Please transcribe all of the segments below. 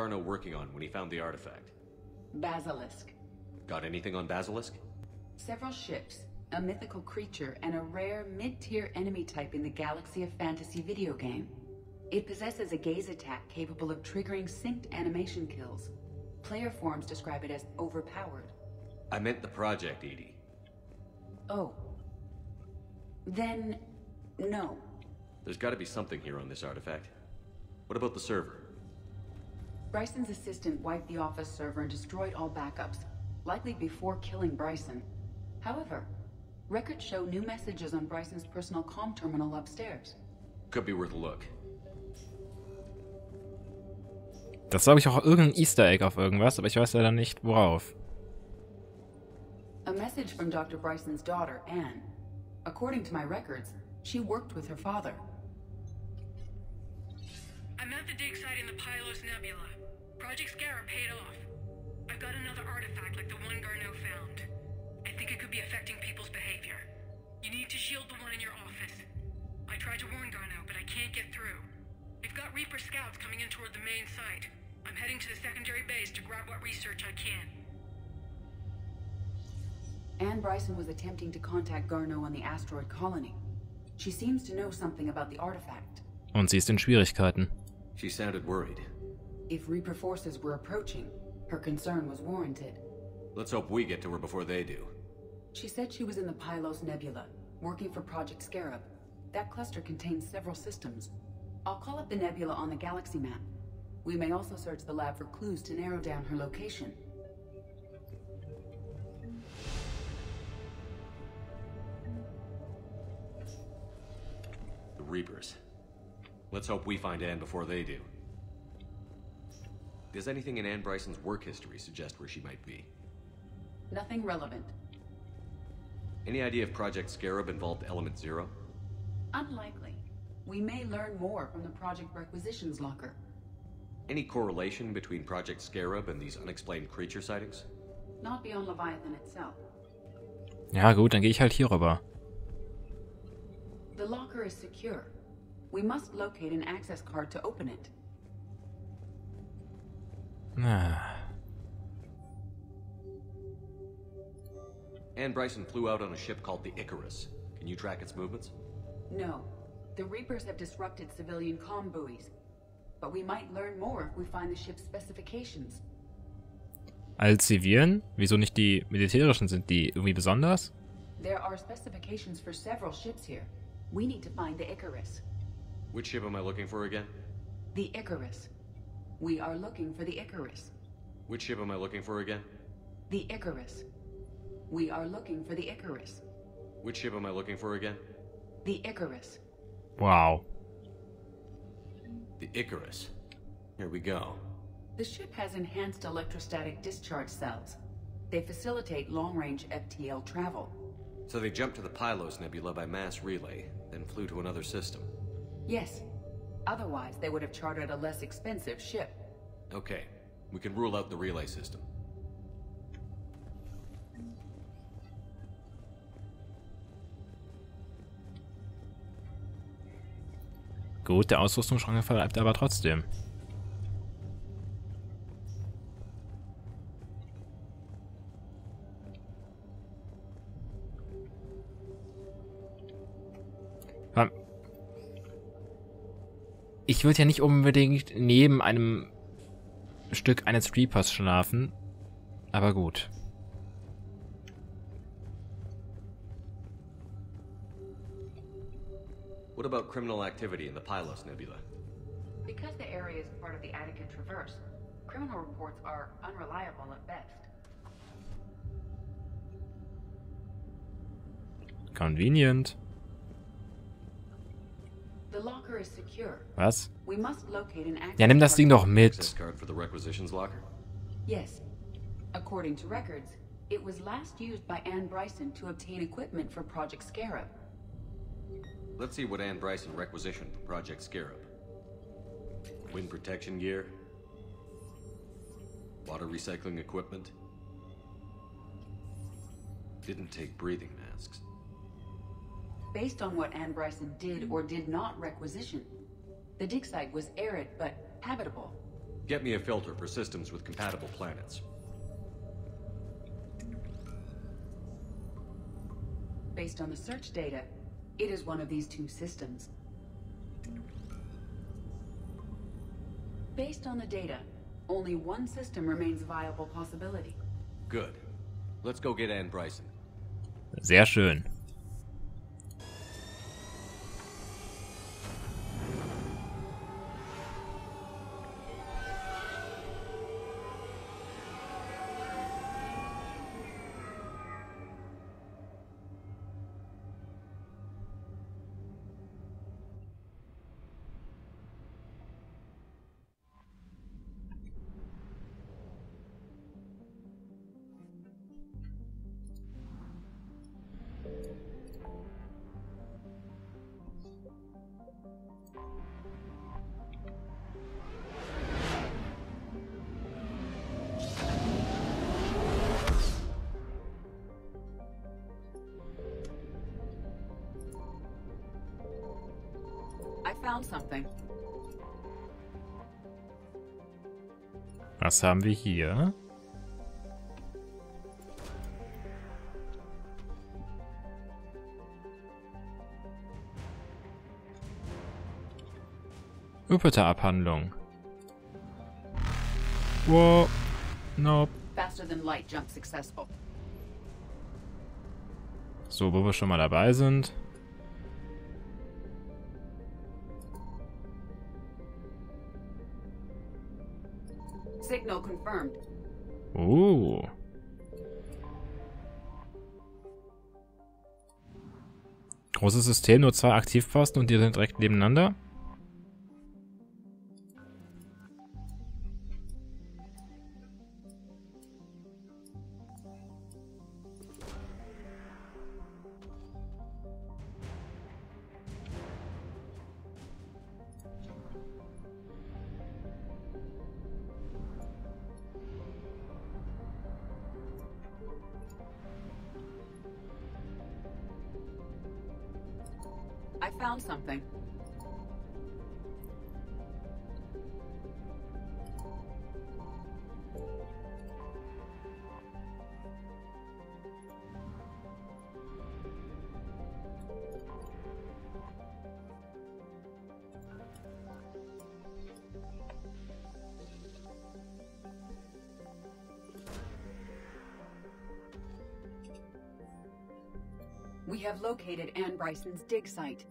Garneau working on when he found the artifact? Basilisk. Got anything on Basilisk? Several ships, a mythical creature, and a rare mid-tier enemy type in the Galaxy of Fantasy video game. It possesses a gaze attack capable of triggering synced animation kills. Player forums describe it as overpowered. I meant the project, EDI. Oh. Then, no. There's got to be something here on this artifact. What about the server? Bryson's assistant wiped the office server and destroyed all backups, likely before killing Bryson. However, records show new messages on Bryson's personal comm terminal upstairs. Could be worth a look. Das glaube ich auch irgendein Easter Egg auf irgendwas, aber ich weiß leider nicht worauf. A message from Dr. Bryson's daughter, Anne. According to my records, she worked with her father. I'm at the dig site in the Pylos Nebula. Project Scarab paid off. I've got another artifact like the one Garneau found. I think it could be affecting people's behavior. You need to shield the one in your office. I tried to warn Garneau, but I can't get through. We've got Reaper Scouts coming in toward the main site. I'm heading to the secondary base to grab what research I can. Anne Bryson was attempting to contact Garneau on the asteroid colony. She seems to know something about the artifact. Und sie ist in Schwierigkeiten. She sounded worried. If Reaper forces were approaching, her concern was warranted. Let's hope we get to her before they do. She said she was in the Pylos Nebula, working for Project Scarab. That cluster contains several systems. I'll call up the nebula on the galaxy map. We may also search the lab for clues to narrow down her location. The Reapers. Let's hope we find Anne before they do. Does anything in Anne Bryson's work history suggest where she might be? Nothing relevant. Any idea if Project Scarab involved Element Zero? Unlikely. We may learn more from the Project Requisitions Locker. Any correlation between Project Scarab and these unexplained creature sightings? Not beyond Leviathan itself. Ja gut, dann gehe ich halt hier rüber. The locker is secure. We must locate an access card to open it. Anne Bryson flew out on a ship called the Icarus. Can you track its movements? No. The Reapers have disrupted civilian comm buoys. But we might learn more if we find the ship's specifications. Als zivilen? Wieso nicht die militärischen? Sind die irgendwie besonders? There are specifications for several ships here. We need to find the Icarus. Which ship am I looking for again? The Icarus. We are looking for the Icarus. Which ship am I looking for again? The Icarus. We are looking for the Icarus. Which ship am I looking for again? The Icarus. Wow. The Icarus. Here we go. The ship has enhanced electrostatic discharge cells. They facilitate long-range FTL travel. So they jumped to the Pylos Nebula by mass relay, then flew to another system. Yes. Otherwise, they would have chartered a less expensive ship. Okay. We can rule out the relay system. Gut, der Ausrüstungsschrank verbleibt aber trotzdem. Ich würde ja nicht unbedingt neben einem Stück eines Reapers schlafen, aber gut. What about criminal activity in the Pylos Nebula? Because the area is part of the Attican Traverse, criminal reports are unreliable at best. Convenient. The locker is secure. Was? We must locate an access. Ja, nimm das Ding doch mit. Access card for the requisitions locker? Yes. According to records, it was last used by Anne Bryson to obtain equipment for Project Scarab. Let's see what Anne Bryson requisitioned for Project Scarab. Wind protection gear. Water recycling equipment. Didn't take breathing masks. Based on what Anne Bryson did or did not requisition, the dig site was arid but habitable. Get me a filter for systems with compatible planets. Based on the search data, it is one of these two systems. Based on the data, only one system remains a viable possibility. Good. Let's go get Anne Bryson. Sehr schön. Found something. Was haben wir hier? Jupiter-Abhandlung. Whoa. Nope. Faster than light jump successful. So, wo wir schon mal dabei sind. Signal confirmed. Ooh. Großes System, nur zwei Aktivposten und die sind direkt nebeneinander. I found something. We have located Anne Bryson's dig site.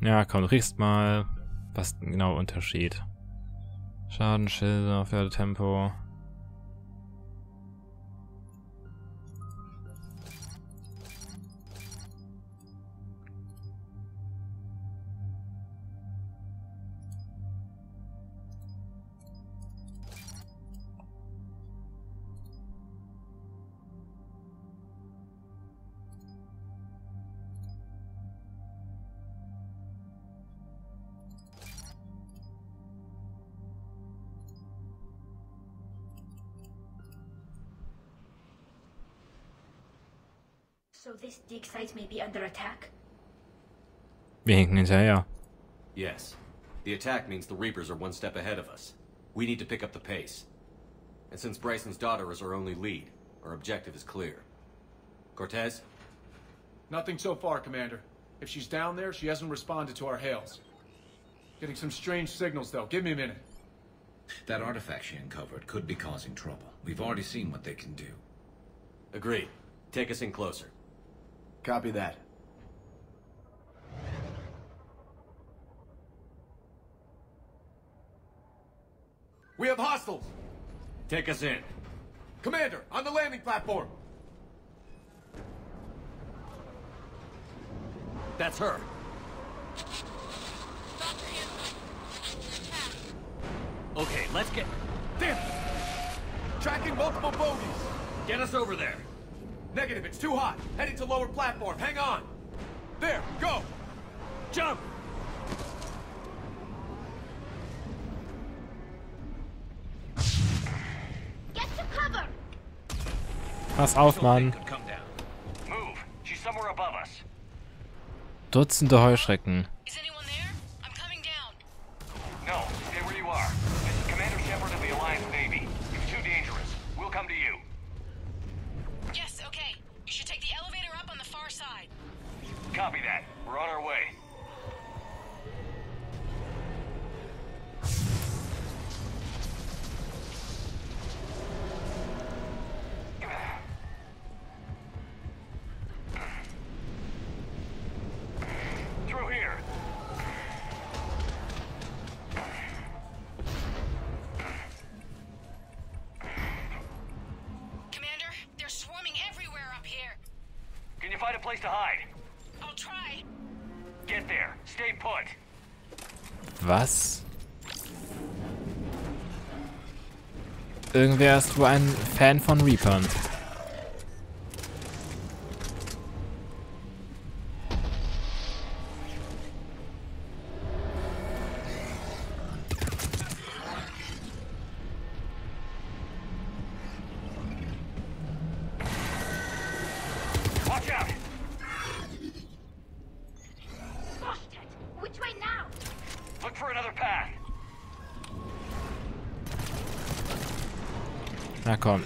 Ja, komm, du kriegst mal, was genau Unterschied. Schadenschilder, Pferdetempo. So this dig site may be under attack? Wir hinken hinterher. Yes. The attack means the Reapers are one step ahead of us. We need to pick up the pace. And since Bryson's daughter is our only lead, our objective is clear. Cortez? Nothing so far, Commander. If she's down there, she hasn't responded to our hails. Getting some strange signals, though. Give me a minute. That artifact she uncovered could be causing trouble. We've already seen what they can do. Agreed. Take us in closer. Copy that. We have hostiles! Take us in. Commander, on the landing platform! That's her. Okay, let's get... Damn it! Tracking multiple bogies! Get us over there. Negative, it's too hot. Heading to lower platform. Hang on. There, go. Jump. Pass auf, Mann. Dutzende Heuschrecken. Copy that. We're on our way. Through here. Commander, they're swarming everywhere up here. Can you find a place to hide? Get there. Stay put. Was? Irgendwer ist wohl ein Fan von Reapern. Na komm,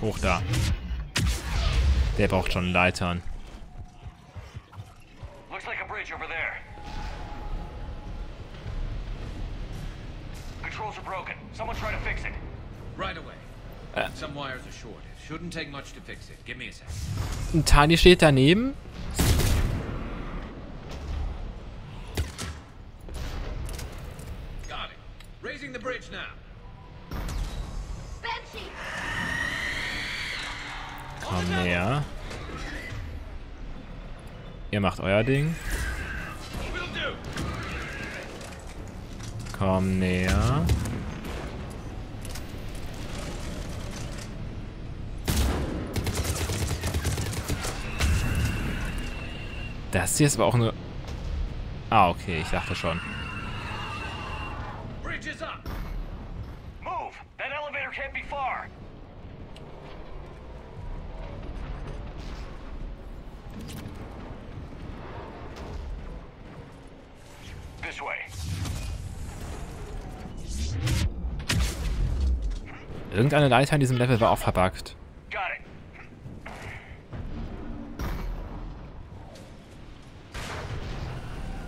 hoch da. Der braucht schon Leitern. Looks like a bridge over there. Controls are broken. Someone try to fix it. Right away. Some wires are short. It shouldn't take much to fix it. Give me a second. Tali steht daneben. Got it. Raising the bridge now. Komm näher. Ihr macht euer Ding. Komm näher. Das hier ist aber auch nur... Ah, okay, ich dachte schon. This way. Irgendeine Leiter in diesem Level war auch verbuggt. Got it.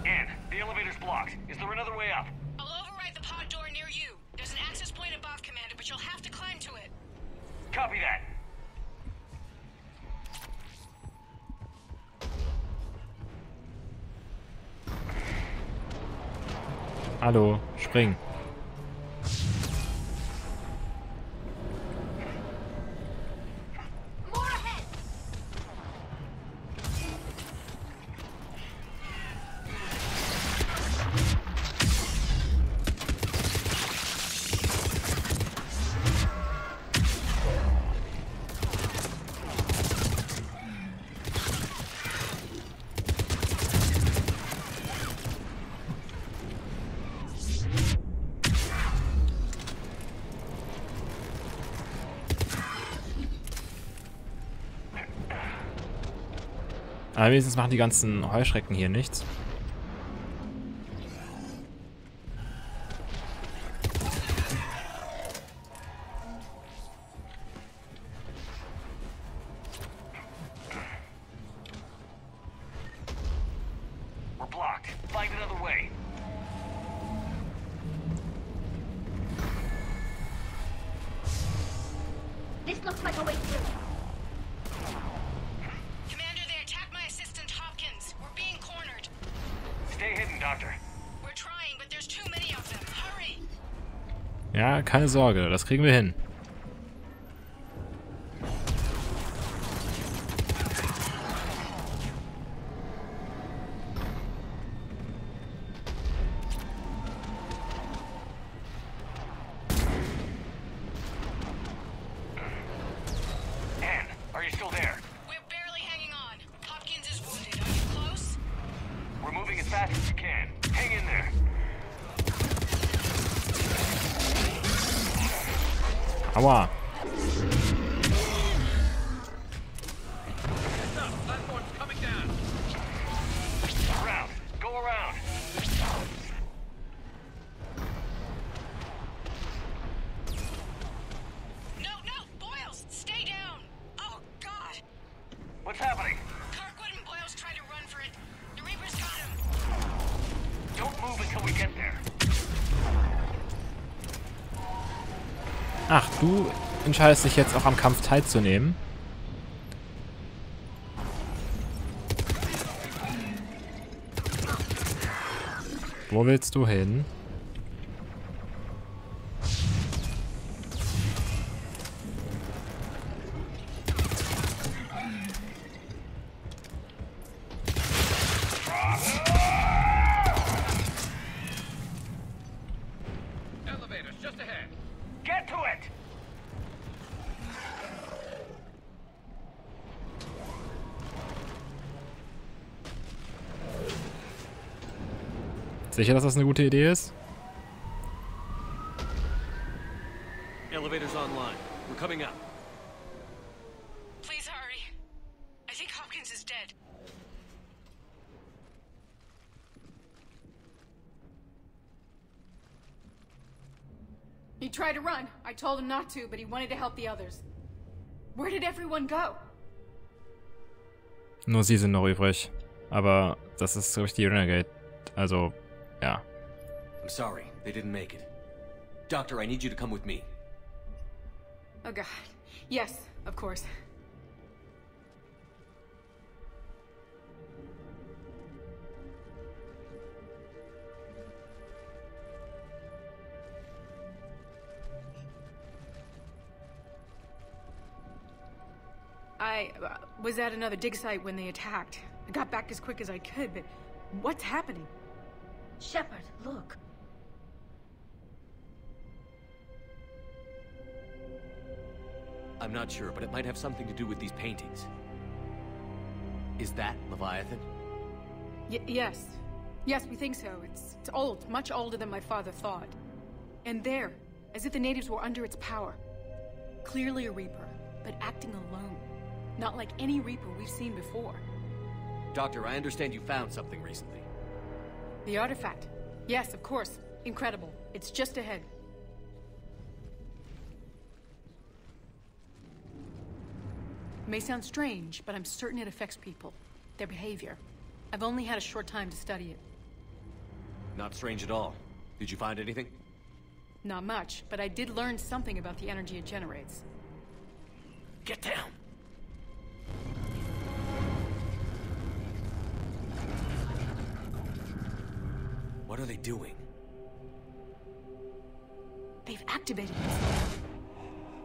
And the elevator's blocked. Is there another way up? I'll override the pod door near you. There's an access point above, Commander, but you'll have to climb to it. Copy that. Hallo, spring. Aber wenigstens machen die ganzen Heuschrecken hier nichts. We're blocked. Find another way. This looks like a way through. Ja, keine Sorge, das kriegen wir hin. Anne, are you still there? We're barely hanging on. Hopkins is wounded. Are you close? We're moving as fast as we can. Hang in there. Aua. Ach, du entscheidest dich jetzt auch am Kampf teilzunehmen. Wo willst du hin? Sicher, dass das eine gute Idee ist? Elevators online. We're coming up. Please hurry. I think Hopkins is dead. He tried to run. I told him not to, but he wanted to help the others. Where did everyone go? Nur sie sind noch übrig. Aber das ist durch die Renegade. Also. Yeah. I'm sorry, they didn't make it. Doctor, I need you to come with me. Oh God. Yes, of course. I was at another dig site when they attacked. I got back as quick as I could, but what's happening? Shepard, look. I'm not sure, but it might have something to do with these paintings. Is that Leviathan? Yes. Yes, we think so. It's old, much older than my father thought. And there, as if the natives were under its power. Clearly a Reaper, but acting alone. Not like any Reaper we've seen before. Doctor, I understand you found something recently. The artifact. Yes, of course. Incredible. It's just ahead. It may sound strange, but I'm certain it affects people. Their behavior. I've only had a short time to study it. Not strange at all. Did you find anything? Not much, but I did learn something about the energy it generates. Get down! What are they doing? They've activated us.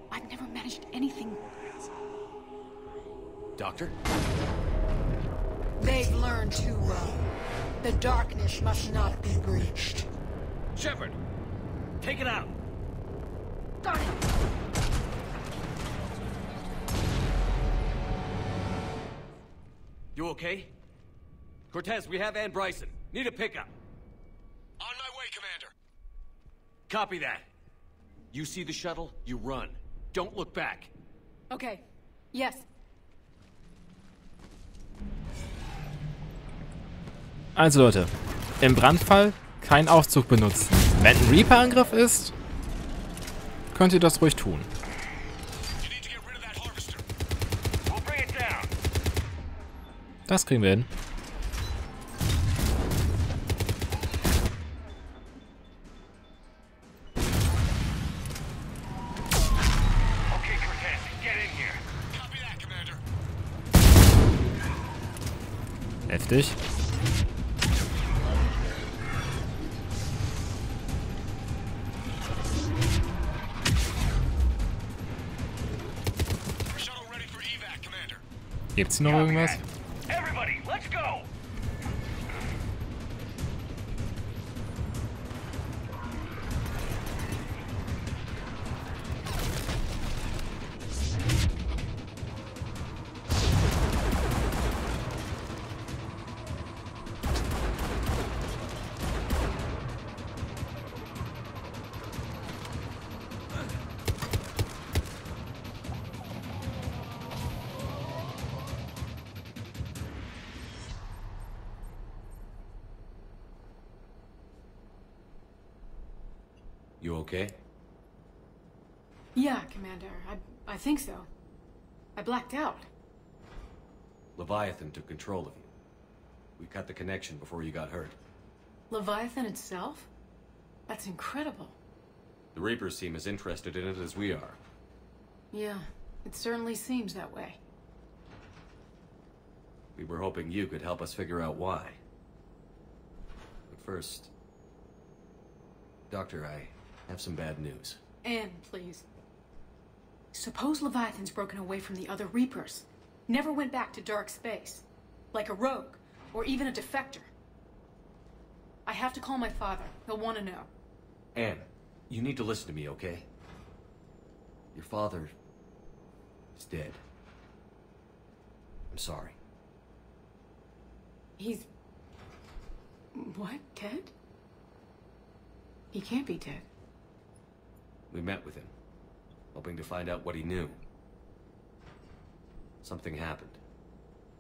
I've never managed anything. Doctor? They've learned too well. The darkness must not be breached. Shepard! Take it out! Got it! You okay? Cortez, we have Anne Bryson. Need a pickup. On my way, Commander! Copy that. You see the shuttle, you run. Don't look back. Okay. Yes. Also Leute, im Brandfall keinen Aufzug benutzen. Wenn ein Reaper-Angriff ist, könnt ihr das ruhig tun. Das kriegen wir hin. Heftig. Gibt's hier noch irgendwas? You okay? Yeah, Commander. I think so. I blacked out. Leviathan took control of you. We cut the connection before you got hurt. Leviathan itself? That's incredible. The Reapers seem as interested in it as we are. Yeah, it certainly seems that way. We were hoping you could help us figure out why. But first... Doctor, I have some bad news. Anne, please. Suppose Leviathan's broken away from the other Reapers. Never went back to dark space. Like a rogue, or even a defector. I have to call my father. He'll want to know. Anne, you need to listen to me, okay? Your father... is dead. I'm sorry. He's... what? Dead? He can't be dead. We met with him, hoping to find out what he knew. Something happened.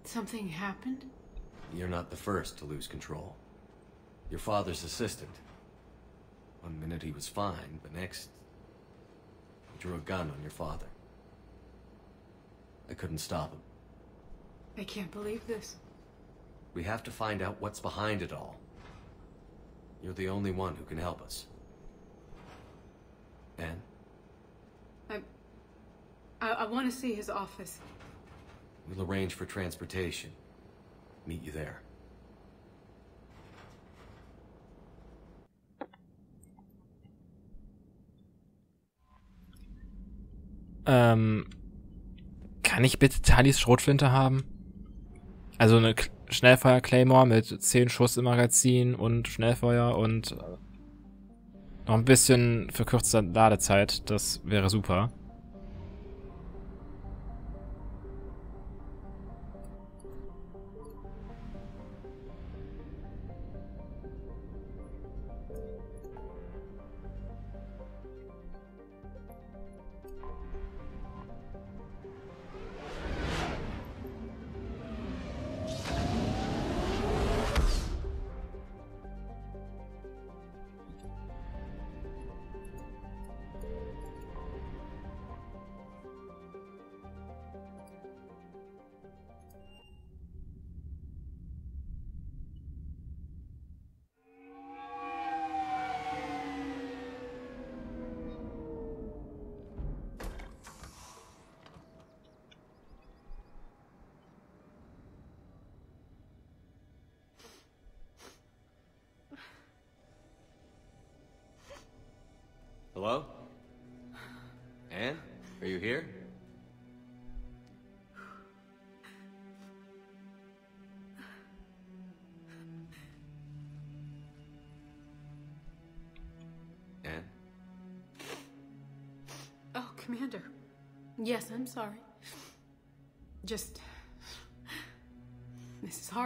Something happened? You're not the first to lose control. Your father's assistant. One minute he was fine, the next... he drew a gun on your father. I couldn't stop him. I can't believe this. We have to find out what's behind it all. You're the only one who can help us. Anne? I want to see his office. We'll arrange for transportation. Meet you there. Kann ich bitte Talis Schrotflinte haben? Also eine Schnellfeuer Claymore mit 10 Schuss im Magazin und Schnellfeuer und noch ein bisschen verkürzte Ladezeit. Das wäre super. Hello? Anne? Are you here? Anne? Oh, Commander. Yes, I'm sorry. Just... this is hard.